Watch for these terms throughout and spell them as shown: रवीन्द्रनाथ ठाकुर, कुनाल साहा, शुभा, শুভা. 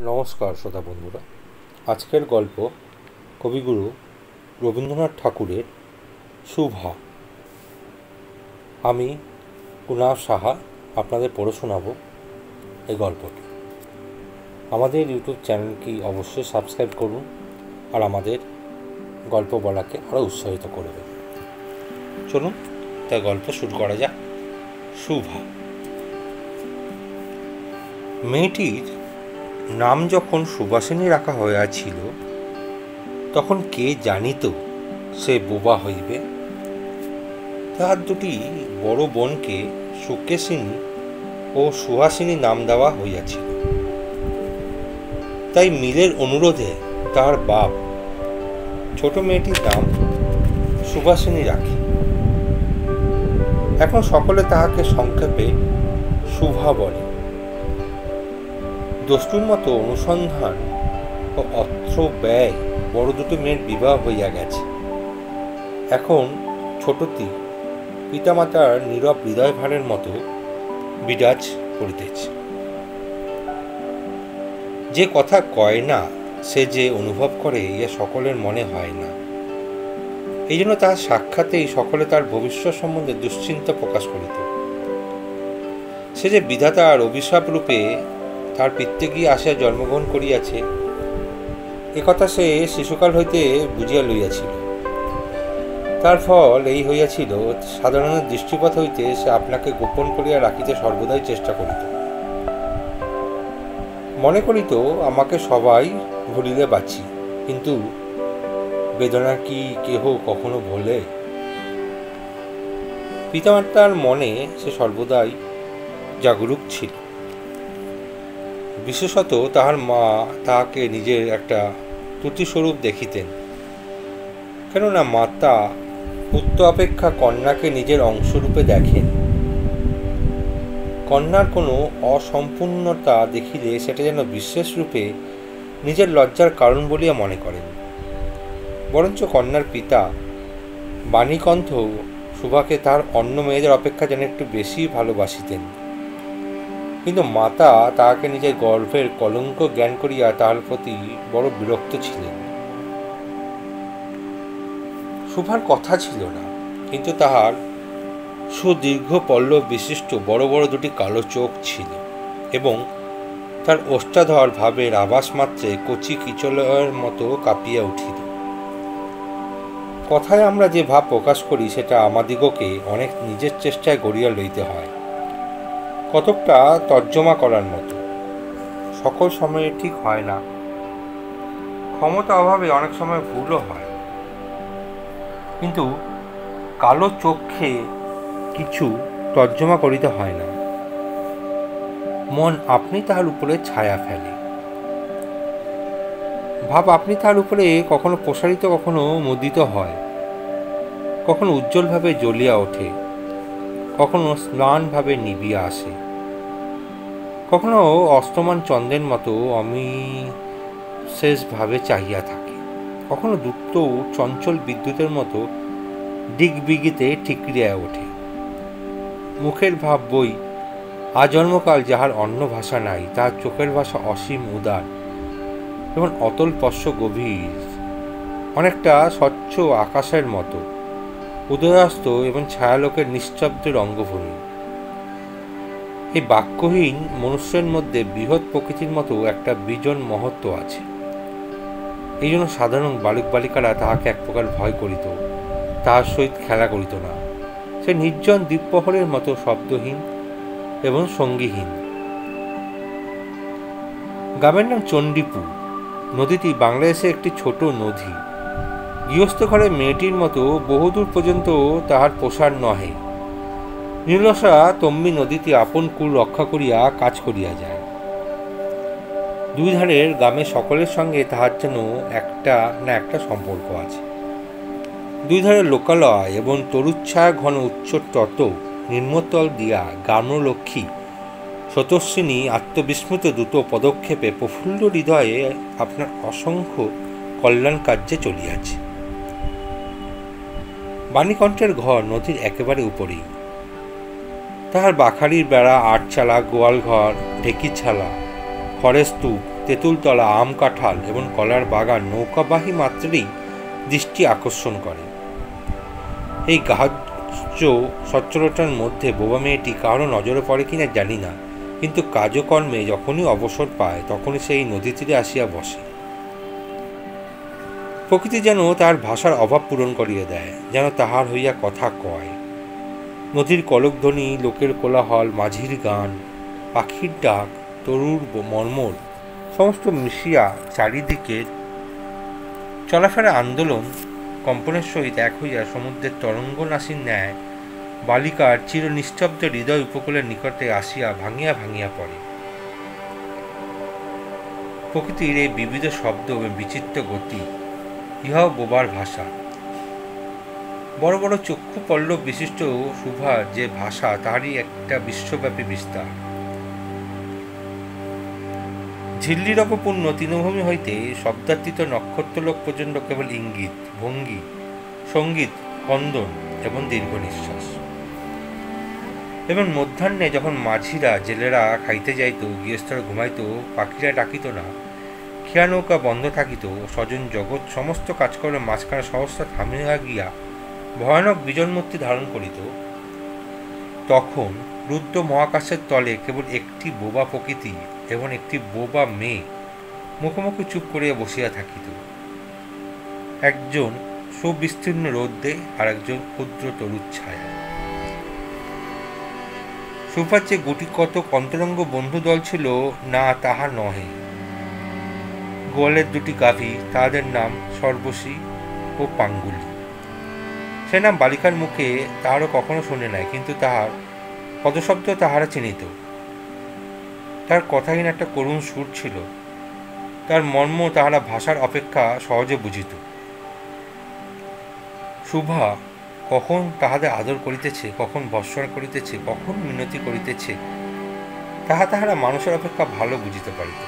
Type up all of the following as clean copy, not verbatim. नमस्कार श्रोता बंधुरा, आजकेर गल्प कविगुरु रवीन्द्रनाथ ठाकुरेर शुभा। आमी कुनाल साहा आपनादेर पढ़े शोनाबो एई गल्पटी। आमादेर यूट्यूब चैनलटी अवश्यई सबस्क्राइब करुन आर आमादेर गल्प बलाके आरो उत्साहित करबेन। चलुन ताई गल्प शुरू करा जाक। शुभा मेयेटिर नाम जखन सुबासिनी रखा होया छिलो तखन के जानितो से बोबा हईबे। तार दुटी बड़ो बोन के सुकेशिनी और सुहासिनी नाम देवा हईया छिलो। ताई मिलेर अनुरोधे तार बाप छोट मेयेटिर नाम सुबासिनी राखे। एखन सकले ताहाके संक्षेपे शुभा बले। दस्तुर मतो अनुसंधान और अर्थ व्यय बड़ दुटो मेयर विवाह हइया गेछे। एखन छोटोटी पितामातार नीरव हृदय भारेर मतो बिराज करितेछे। जे कथा कय ना से जे अनुभव करे ये सकलेर मने हय ना। एइजन्य तार साक्षातेई सकले तार भविष्यत सम्बन्धे दुश्चिंता प्रकाश करित। से जे विधातार अभिशाप रूपे तार पित्ते की आशा जन्मग्रहण करियाछे एक कथा से शिशुकाल हईते बुझिया लइयाछिल। तार फल एई हइयाछिल साधारण दृष्टिपथ हईते से आपनाके गोपन करिया राखिते सर्वदाई चेष्टा करित। मने करित आमाके सबाई भुलिले बाँची, किन्तु बेदना कि केह कखनो भोले। पितामातार मने से सर्वदाई जागरूक छिल। विशेषत ताहार मा ताहाके निजेर एकटा त्रुटिस्वरूप देखितेन, केनना माता पुत्र अपेक्षा कन्याके निजेर अंशरूपे देखेन। कन्यार कोनो असम्पूर्णता देखिले सेटा जेन विशेष रूपे निजेर लज्जार कारण बलिया मने करेन। बरंच कन्यार पिता बानीकान्त शुभाके तार अन्य मेयेदेर अपेक्षा जेन एकटु बेशी भालोबासितेन, किन्तु माता ताके निजे गर्वेर कलंक ज्ञान करिया तार प्रति बड़ बिरक्त छिलेन। शुभार कथा छिलो ना, किन्तु ताहार सुदीर्घ पल्लव विशिष्ट बड़ बड़ दुटी कालो चोख छिलो एबं तार ओष्ठाधर भावेर आवास मात्रे कचि किचलेर मतो कापिया उठिल। कथाय आमरा जे भाव प्रकाश करी सेटा आमादिगोके अनेक निजेर चेष्टाय गड़िया लइते हय, कतकटा तर्जमा करार मतो सकल समय ठीक है ना। क्षमता अभावे अनेक समय भूलो हय, किन्तु कालो चोखे किछु तर्जमा करिते हय ना। मन आपनी तार उपरे छाया फेले। भाव आपनी तार उपरे कखनो प्रसारित कखनो मुदित हय, कखनो उज्जवल भावे जलिया ओठे, कखनो स्नान भावे निबिया आसे, कखनो अस्तमान चंद्रेर मतो अमिशेष भावे चाहिया थाके, कखनो द्रुत चंचल विद्युतेर मतो दिग्बिगिते ठिकरिया ओठे। मुखेर भाव बई आजन्मकाल जाहार अन्य भाषा नाई तार चोखेर भाषा असीम उदार एवं अतल स्पर्श गभीर, अनेकटा स्वच्छ आकाशेर मतो उदयास्त एवं छायालोकेर निश्शब्द रंगभूमि। এই বাক্যহীন মনুষ্যের মধ্যে বৃহৎ প্রকৃতির মতো একটা বিজন মহত্ব আছে। এই জন্য সাধারণ বালক বালিকারা তাহাকে এক প্রকার ভয় করিত, তাহার সহিত খেলা করিত না। সে নির্জন দ্বীপপ্রহরের মতো শব্দহীন এবং সঙ্গীহীন। গ্রামের নাম চণ্ডীপুর। নদীটি বাংলাদেশে একটি ছোট নদী। গৃহস্থ ঘরে মেয়েটির মতো বহুদূর পর্যন্ত তাহার প্রসার নহে। নীলসা তম্বি নদীতে আপন কুল রক্ষা করিয়া কাজ করিয়া যায়। দুই ধারের গ্রামে সকলের সঙ্গে তাহার যেন একটা না একটা সম্পর্ক আছে। দুই ধারের লোকালয় এবং তরুচ্ছায়া ঘন উচ্চ তত নিম্নতল দিয়া গ্রামলক্ষ্মী স্রোতস্বিনী আত্মবিস্মৃত দ্রুত পদক্ষেপে প্রফুল্ল হৃদয়ে আপনার অসংখ্য কল্যাণ কার্যে চলিয়াছে। বাণীকণ্ঠের ঘর নদীর একেবারে উপরেই। তাহার বাখারির বেড়া, আটচালা, গোয়ালঘর, ঢেঁকিছালা, খড়ের স্তূপ, तेतुलतला आम काठाल एवं कलार बागान नौकाबाही मात्रेई दृष्टि आकर्षण करे। এই গাহ্য সচ্ছলতার মধ্যে বোবা মেয়েটি কারো নজরে পড়ে কিনা জানি না, কিন্তু কাজকর্মে যখনই অবসর পায় তখনই সেই নদী তীরে আসিয়া বসে। প্রকৃতি যেন তার ভাষার অভাব পূরণ করিয়া দেয়, যেন তাহার হইয়া কথা কয়। নদীর কলকধ্বনি, লোকের কোলাহল, মাঝির গান, পাখির ডাক, তরুর মর্মর সমস্ত মিশিয়া চারিদিকে চলাফেরা আন্দোলন কম্পনের সহিত এক হইয়া সমুদ্রের তরঙ্গ নাসির ন্যায় বালিকার চির নিস্তব্ধ হৃদয় উপকূলের নিকটে আসিয়া ভাঙিয়া ভাঙিয়া পড়ে। প্রকৃতির এই বিবিধ শব্দ ও বিচিত্র গতি, ইহাও বোবার ভাষা। বড় বড় চক্ষু পল্লব বিশিষ্ট শুভার যে ভাষা, তারই একটা বিশ্বব্যাপী বিস্তার। ঝিল্লিরপূর্ণ তৃণভূমি হইতে শব্দাতীত নক্ষত্রলোক পর্যন্ত কেবল ইঙ্গিত, ভঙ্গি, সঙ্গীত, কন্দন এবং দীর্ঘ নিঃশ্বাস। এবং মধ্যাহ্নে যখন মাঝিরা, জেলেরা খাইতে যাইত, গৃহস্থরা ঘুমাইত, পাখিরা ডাকিত না, খেয়া নৌকা বন্ধ থাকিত, স্বজন জগৎ সমস্ত কাজকর্মে মাঝখানে সহস্রা থামিয়া গিয়া ভয়ানক বিজন্মূর্তি ধারণ করিত, তখন রুদ্র মহাকাশের তলে কেবল একটি বোবা প্রকৃতি এবং একটি বোবা মেয়ে মুখোমুখি চুপ করিয়া বসিয়া থাকিত। একজন সুবিস্তীর্ণ রৌদ্রে, আর একজন ক্ষুদ্র তরুর ছায়া। সুপার যে গুটি কত অন্তরঙ্গ বন্ধু দল ছিল না, তাহা নহে। গোয়ালের দুটি গাভী, তাহাদের নাম সর্বশী ও পাঙ্গুলি। সে নাম বালিকার মুখে তাহারও কখনো শুনে নাই, কিন্তু তাহার পদশব্দ তাহারা চিনিত। তার কথাহীন একটা করুণ সুর ছিল, তার মর্ম তাহারা ভাষার অপেক্ষা সহজে বুঝিত। শুভা কখন তাহাদের আদর করিতেছে, কখন ভর্সনা করিতেছে, কখন মিনতি করিতেছে, তাহা তাহারা মানুষের অপেক্ষা ভালো বুঝিতে পারিত।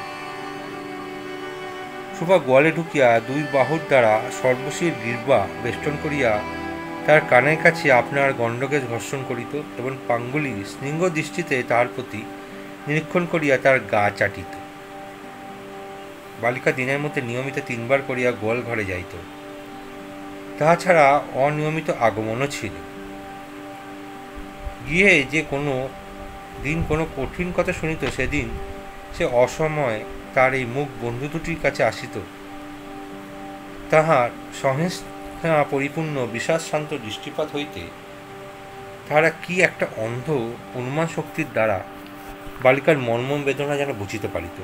শুভা গোয়ালে ঢুকিয়া দুই বাহুর দ্বারা সর্বশীর গির্বা বেষ্টন করিয়া তার কানের কাছে আপনার গণ্ডকে ঘর্ষণ করিত, এবং পাঙ্গুলি স্নিগ্ধ দৃষ্টিতে তাহার প্রতি নিরীক্ষণ করিয়া তার গা চাটিত। বালিকা দিনের মধ্যে নিয়মিত 3 বার করিয়া গোয়াল ঘরে যাইত, তাহা ছাড়া অনিয়মিত আগমনও ছিল। গিয়ে যে কোনো দিন কোনো কঠিন কথা শুনিত, সেদিন সে অসময়ে তার এই মুখ বন্ধু দুটির কাছে আসিত। তাহার সহিষ্ণা পরিপূর্ণ বিশ্বাসশান্ত দৃষ্টিপাত হইতে তাহারা কি একটা অন্ধ অনুমান শক্তির দ্বারা বালিকার মর্ম বেদনা যেন বুঝিতে পারিত,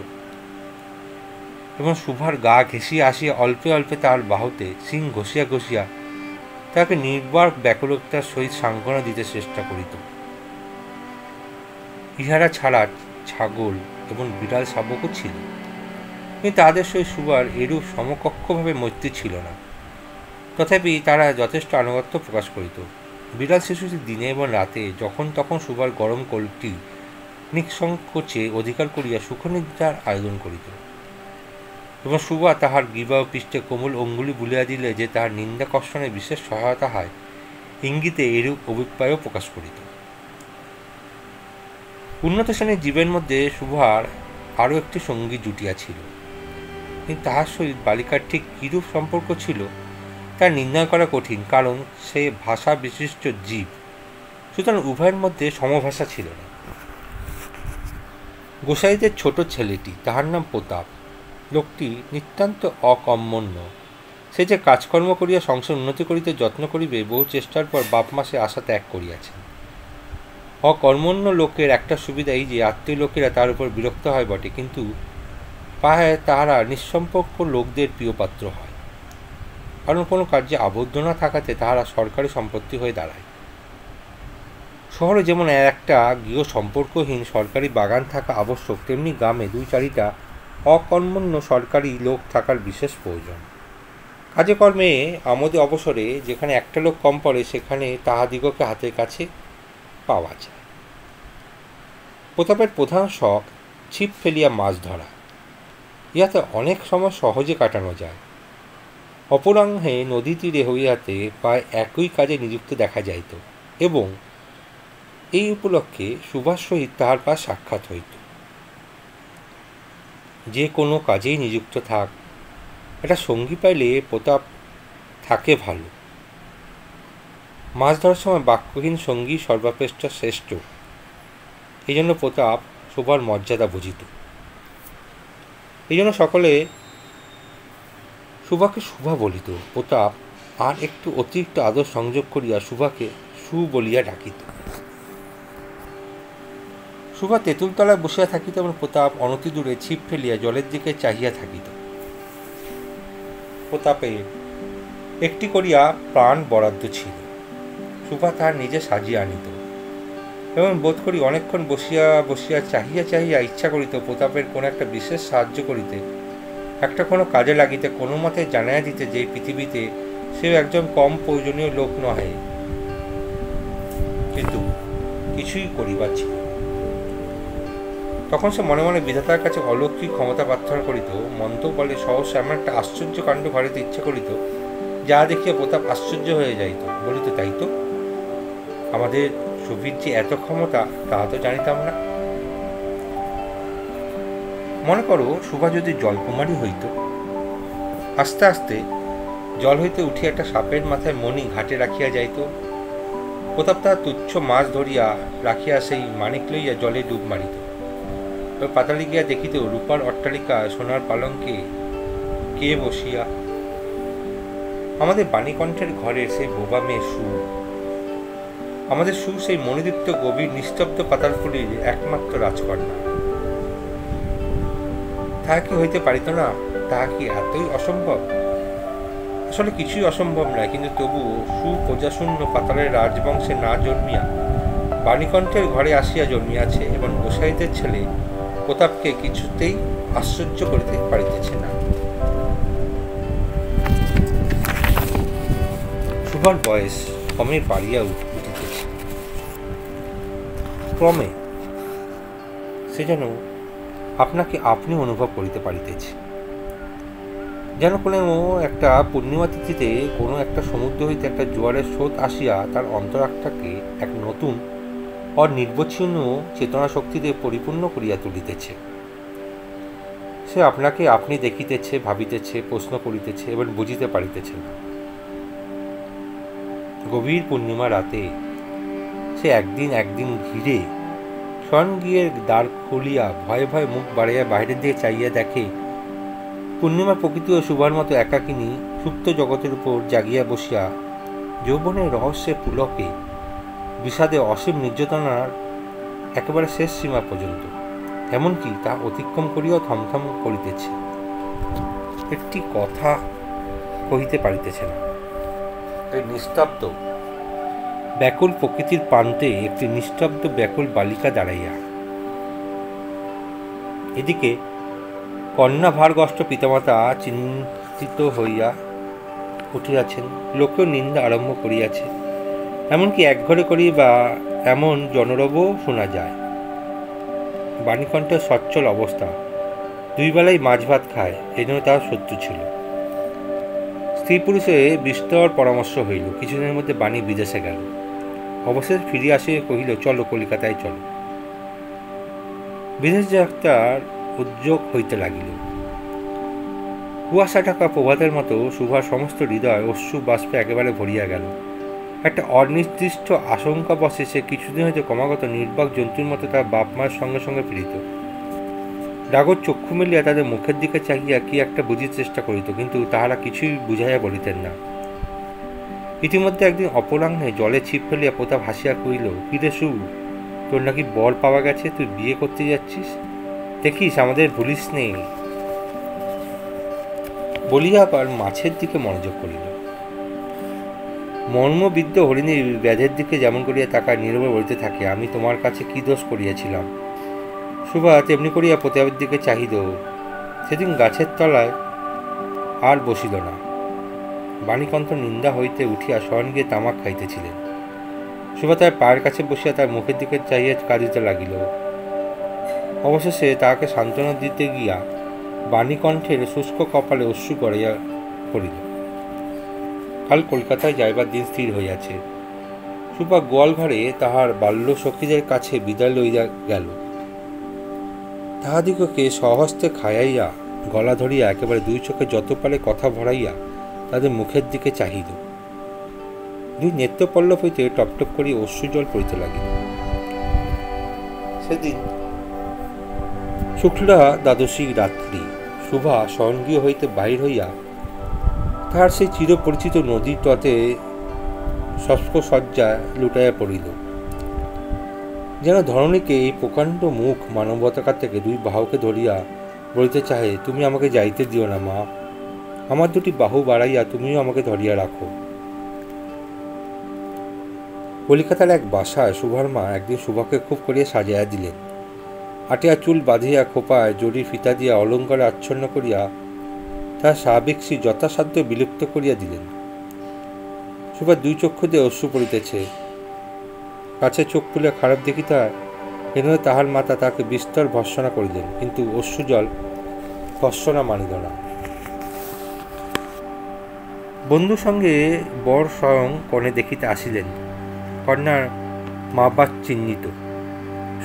এবং শুভার গা ঘেঁষিয়া আসিয়া অল্পে অল্পে তার বাহুতে সিং ঘষিয়া ঘষিয়া তাকে নির্বাক ব্যাকুলতার সহিত সান্ত্বনা দিতে চেষ্টা করিত। ইহারা ছাড়া ছাগল এবং বিড়াল শাবকও ছিল, কিন্তু তাদের সহিত শুভার এরূপ সমকক্ষভাবে মৈত্রী ছিল না। তথাপি তারা যথেষ্ট আনুগত্য প্রকাশ করিত। বিড়াল শিশুটি দিনে এবং রাতে যখন তখন শুভার গরম কোলটি নিঃসংকোচে অধিকার করিয়া সুখনিদ্রার আয়োজন করিত, এবং শুভা তাহার গিবা ও পৃষ্ঠে কোমল অঙ্গুলি বুলিয়া দিলে যে তাহার নিন্দা কর্ষণে বিশেষ সহায়তা হয়, ইঙ্গিতে এরূপ অভিপ্রায়ও প্রকাশ করিত। উন্নত শ্রেণীর জীবের মধ্যে শুভার আরও একটি সঙ্গী জুটিয়াছিল, কিন্তু তাহার সহিত বালিকার ঠিক কিরূপ সম্পর্ক ছিল তা নির্ণয় করা কঠিন, কারণ সে ভাষা বিশিষ্ট জীব, সুতরাং উভয়ের মধ্যে সমভাষা ছিল না। গোসাইদের ছোট ছেলেটি, তাহার নাম প্রতাপ, লোকটি নিতান্ত অকম্মণ্য। সে যে কাজকর্ম করিয়া সংসার উন্নতি করিতে যত্ন করিবে, বহু চেষ্টার পর বাপ মাসে আশা ত্যাগ করিয়াছেন। অকর্মণ্য লোকের একটা সুবিধা এই যে আত্মীয় লোকেরা তার উপর বিরক্ত হয় বটে, কিন্তু পায় তাহারা নিঃসম্পর্ক লোকদের প্রিয়পাত্র হয়, কারণ কোনো কার্যে আবদ্ধ না থাকাতে তাহারা সরকারি সম্পত্তি হয়ে দাঁড়ায়। শহরে যেমন একটা গৃহ সম্পর্কহীন সরকারি বাগান থাকা আবশ্যক, তেমনি গ্রামে 2-4টা অকর্মণ্য সরকারি লোক থাকার বিশেষ প্রয়োজন। কাজে কর্মে আমোদে অবসরে যেখানে একটা লোক কম পড়ে, সেখানে তাহাদিগকে হাতের কাছে পাওয়া যায়। প্রতাপের প্রধান শখ ছিপ ফেলিয়া মাছ ধরা, ইহাতে অনেক সময় সহজে কাটানো যায়। অপরাহ্নে নদী তীরে হইয়াতে প্রায় একই কাজে নিযুক্ত দেখা যাইত, এবং এই উপলক্ষে শুভার সহিত তাহার প্রায় সাক্ষাৎ হইত। যে কোনো কাজেই নিযুক্ত থাক, একটা সঙ্গী পাইলে প্রতাপ থাকে ভালো। মাছ ধরার সময় বাক্যহীন সঙ্গী সর্বাপেক্ষা শ্রেষ্ঠ। এই জন্য প্রতাপ শোভার মর্যাদা বুঝিত। এই জন্য সকলে শুভাকে শুভা বলিত। প্রতাপ আর একটু অতিরিক্ত আদর সংযোগ করিয়া শুভাকে শু বলিয়া ডাকিত। শুভা তেঁতুলতলায় বসিয়া থাকিত এবং প্রতাপ অনতি দূরে ছিপ ফেলিয়া জলের দিকে চাহিয়া থাকিত। প্রতাপে একটি করিয়া প্রাণ বরাদ্দ ছিল। শুভা তাহার নিজে সাজিয়া আনিত এবং বোধ করি অনেকক্ষণ বসিয়া বসিয়া চাহিয়া চাহিয়া ইচ্ছা করিত প্রতাপের কোনো একটা বিশেষ সাহায্য করিতে, একটা কোনো কাজে লাগিতে, কোনো মতে জানাইয়া দিতে যে পৃথিবীতে সেও একজন কম প্রয়োজনীয় লোক নহে, কিন্তু কিছুই করিবার ছিল। তখন সে মনে মনে বিধাতার কাছে অলৌকিক ক্ষমতা প্রার্থনা করিত। মন্ত বলে সহসা এমন একটা আশ্চর্য কাণ্ড ঘটিতে ইচ্ছে করিত, যা দেখিয়া প্রতাপ আশ্চর্য হয়ে যাইত। বলিত, তাই তো, আমাদের সুবীর যে এত ক্ষমতা তাহা তো জানিতাম না। মনে করো শুভা যদি জলকুমারী হইত। আস্তে আস্তে জল হইতে উঠিয়া একটা সাপের মাথায় মণি ঘাটে রাখিয়া যাইত। প্রতাপ তাহার তুচ্ছ মাছ ধরিয়া রাখিয়া সেই মানিক লইয়া জলে ডুব মারিত। পাতালে গিয়া দেখিত রূপার অট্টালিকা সোনার পালঙ্কে কে বসিয়া। আমাদের বাণীকণ্ঠের ঘরে সেই বোবা মেয়ে সু। আমাদের সু সেই মণিদীপ্ত গভীর নিস্তব্ধ পাতালফুলির একমাত্র রাজকন্যা। তাহা কি হইতে পারিত না? তাহা কি এতই অসম্ভব? আসলে কিছুই অসম্ভব নয়, কিন্তু তবুও সু প্রজাশূন্য পাতালের রাজবংশে না জন্মিয়া বাণীকণ্ঠের ঘরে আসিয়া জন্মিয়াছে এবং গোসাইদের ছেলে প্রতাপকে কিছুতেই আশ্চর্য করিতে পারিতেছে না। শুভার বয়স ক্রমে বাড়িয়া উঠিতেছে। ক্রমে সে যেন আপনাকে আপনি অনুভব করিতে পারিতেছে। যেন কোনো একটা পূর্ণিমা তিথিতে কোনো একটা সমুদ্র হইতে একটা জোয়ারের স্রোত আসিয়া তার অন্তরাত্মাকে এক নতুন অনির্বচ্ছিন্ন চেতনা শক্তিতে পরিপূর্ণ করিয়া তুলিতেছে। সে আপনাকে আপনি দেখিতেছে, ভাবিতেছে, প্রশ্ন করিতেছে এবং বুঝিতে পারিতেছে না। গভীর পূর্ণিমা রাতে সে একদিন একদিন ঘিরে শন গিয়ে দ্বার খুলিয়া ভয়ে ভয়ে মুখ বাড়াইয়া বাইরের দিকে চাইয়া দেখে পূর্ণিমা প্রকৃতি ও শুভার মতো একাকিনী সুপ্ত জগতের উপর জাগিয়া বসিয়া যৌবনের রহস্যের পুলকে বিষাদে অসীম নির্যাতনার একেবারে শেষ সীমা পর্যন্ত এমনকি তা অতিক্রম করিয়া থমথম করিতেছে। একটি কথা কহিতে পারিতেছে না। এই নিস্তব্ধ ব্যাকুল প্রকৃতির প্রান্তে একটি নিস্তব্ধ ব্যাকুল বালিকা দাঁড়াইয়া। এদিকে কন্যা ভারগ্রস্ত পিতামাতা চিন্তিত হইয়া উঠিয়াছেন, লোকেও নিন্দা আরম্ভ করিয়াছে, এমনকি একঘরে করি বা এমন জনরবও শোনা যায়। বাণীকণ্ঠের সচ্ছল অবস্থা, দুইবেলাই মাছ ভাত খায়, এজন্য তার শত্রু ছিল। স্ত্রী পুরুষে বিস্তর পরামর্শ হইল। কিছুদিনের মধ্যে বাণী বিদেশে গেল। অবশেষে ফিরিয়া আসিয়া কহিল, চলো কলিকাতায় চলো। বিদেশ যাত্রার উদ্যোগ হইতে লাগিল। কুয়াশা ঢাকা প্রভাতের মতো শুভার সমস্ত হৃদয় অশ্রু বাষ্পে একেবারে ভরিয়া গেল। একটা অনির্দিষ্ট আশঙ্কা বসে। সে কিছুদিন হইতে ক্রমাগত নির্বাক জন্তুর মতো তার বাপ মায়ের সঙ্গে সঙ্গে ফিরিত। ডাগর চক্ষু মেলিয়া তাদের মুখের দিকে চাহিয়া কি একটা বুঝির চেষ্টা করিত, কিন্তু তাহারা কিছুই বুঝাইয়া বলিতেন না। ইতিমধ্যে একদিন অপরাহ্নে জলে ছিপ ফেলিয়া প্রতাপ হাসিয়া কহিল, কিরে সু, তোর নাকি বর পাওয়া গেছে, তুই বিয়ে করতে যাচ্ছিস, দেখিস আমাদের ভুলিস নেই বলিয়া আবার মাছের দিকে মনোযোগ করিল। মর্মবিদ্ধ হরিণী ব্যাধের দিকে যেমন করিয়া তাকায় নীরবে বলিতে থাকে, আমি তোমার কাছে কি দোষ করিয়াছিলাম? শুভা তেমনি করিয়া প্রতাপের দিকে চাহিদ। সেদিন গাছের তলায় আর বসিল না। বাণীকণ্ঠ নিন্দা হইতে উঠিয়া শয়ন গিয়ে তামাক খাইতেছিলেন। শুভা তার পায়ের কাছে বসিয়া তার মুখের দিকে চাহিয়া কাঁদিতে লাগিল। অবশেষে তাহাকে সান্ত্বনা দিতে গিয়া বাণীকণ্ঠের শুষ্ক কপালে অশ্রু গড়াইয়া পড়িল। কাল কলকাতায় যাইবার দিন স্থির হইয়াছে। শুভা গোয়ালঘরে তাহার বাল্য সখীদের কাছে বিদায় লইয়া গেল। ताहादिगके सहस्ते खाइया गला धरिया एकेबारे दुई चोखे जत पारे कथा भराइया तादेर मुखेर दिके चाहिल। दुई नेत्रपल्लव हईते टपटप करिया अश्रुजल पड़िते लागिल। सेदिन शुक्ला द्वादशी रात्रि शुभा शयनगृह हईते बाहिर हइया ताहार सेई चिरपरिचित नदीर तटे शस्कसज्जा लुटाइया पड़िल। जान धरणी के प्रकांड मुख मानवता दुई बाहू के धरिया बोलते चाहे तुम्हें आमाके जाइते दिओ ना मा, आमार दुटी बाहू बाड़ाइया तुमिओ आमाके धरिया राखो। कलकातार एक बासाय शुभार मा एक दिन शुभा के खूब करिया सजाइया दिलेन। आटिया चूल बाँधिया खोपाय जड़ी फिता दिया अलंकार आच्छन्न करिया तार स्वाभाविक श्री यथासाध्य विलुप्त करिया दिलेन। शुभा दुई चक्षु दिये अश्रु पड़ितेछे, काछे चोख तुले खराब देखिता है ताहार माता ताके विस्तर भर्सना करिलेन, किन्तु अश्रुजल भर्सना मानिल ना। बंधु संगे बर स्वयं कने देखिते आसिलेन। कन्यार माबा चिन्हित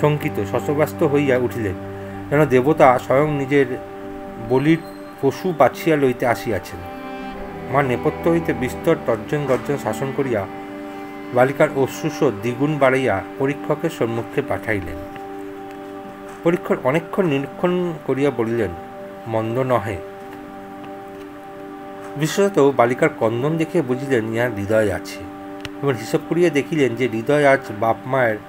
शंकित शशब्यस्त हइया उठिलेन, जेन देवता स्वयं निजेर बलिर पशु बाछिया लइते आसियाछेन। मा नेपथ्य हइते विस्तर तर्जन गर्जन शासन करिया बालिकार अश्रुस्र द्विगुण बाड़ाइया परीक्षकेर सम्मुखे पाठाइलेन। परीक्षक अनेकक्षण निरीक्षण करिया बलिलेन, मंद नहे। विशेषत बालिकार क्रंदन देखे बुझिलेन इहार हृदय आछे। एबार हिसाब करिया देखिलेन जे हृदय आज बाप मायेर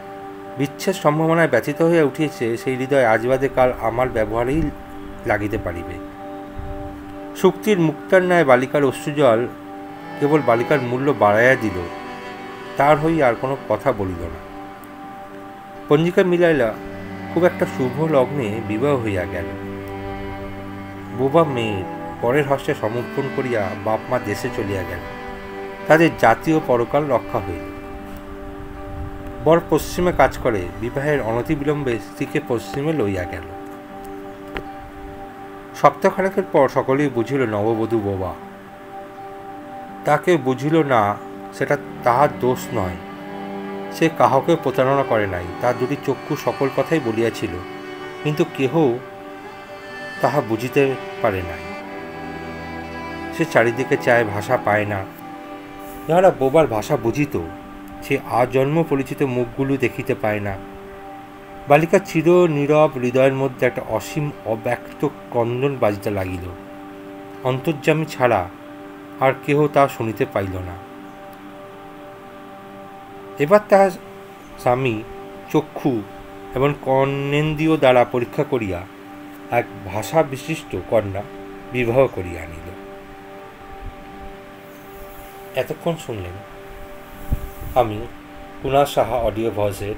विच्छेद सम्भावनाय व्यथित हइया उठियाछे, सेई हृदय आज बादे काल आमार व्यवहारेई लागिते पारिबे। शुक्तिर मुक्तार न्याय बालिकार अश्रुजल केवल बालिकार मूल्य बाड़ाइया दिल, तार हई आर कोनो कथा बलिल ना। पंजिका मिलाइला खूब एक शुभ लग्ने विवाह हइया गेल। बोबा मेये परेर हस्ते समर्पण करिया बाप मा देशे चलिया गेल, तादेर जातीय परकाल रक्षा हइल। बर पश्चिमे काज करे, विवाहेर अनतिविलम्बे स्त्रीके पश्चिमे लइया गेल। सप्ताहखानेकेर पर सकलेई बुझिल नववधू बोबा, ताके बुझिल ना सेटा ताहार दोष नय, से काहके प्रतारणा करे नाई। तार दुटी चक्षु सकल कथाई बलियाछिल, किन्तु केह ताहा बुझिते पारे नाई। से चारिदिके चाय भाषा पाय ना, यारा बोबार भाषा बुझित से आजन्म परिचित मुखगुलो देखिते पाय ना। बालिका चिर नीरव हृदयेर मध्य एकटा असीम अव्यक्त क्रंदन बाजिते लागिल। अंतर्जामी छाड़ा आर केह ता शुनिते पाइल ना। एबार ताहार स्वामी चक्षु एवं कर्णेन्द्रिय द्वारा परीक्षा करिया एक भाषा विशिष्ट कन्या विवाह करिया आनिल। एतक्षण शुनलेन आमी कुनाल साहा अडियो भयसेर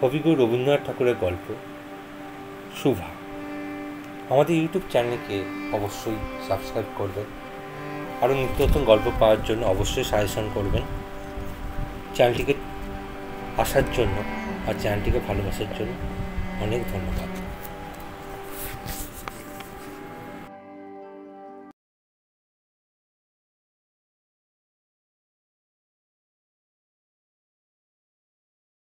कविगुरु रवीन्द्रनाथ ठाकुरेर गल्प शुभा। आमादेर यूट्यूब चैनलके अवश्यई सबस्क्राइब करबेन। आरो नित्य नतुन गल्प पाওয়ার জন্য अवश्यई সাজেশন করবেন। चैनलটিকে আসার জন্য আর চ্যানেলটিকে ভালোবাসার জন্য অনেক ধন্যবাদ।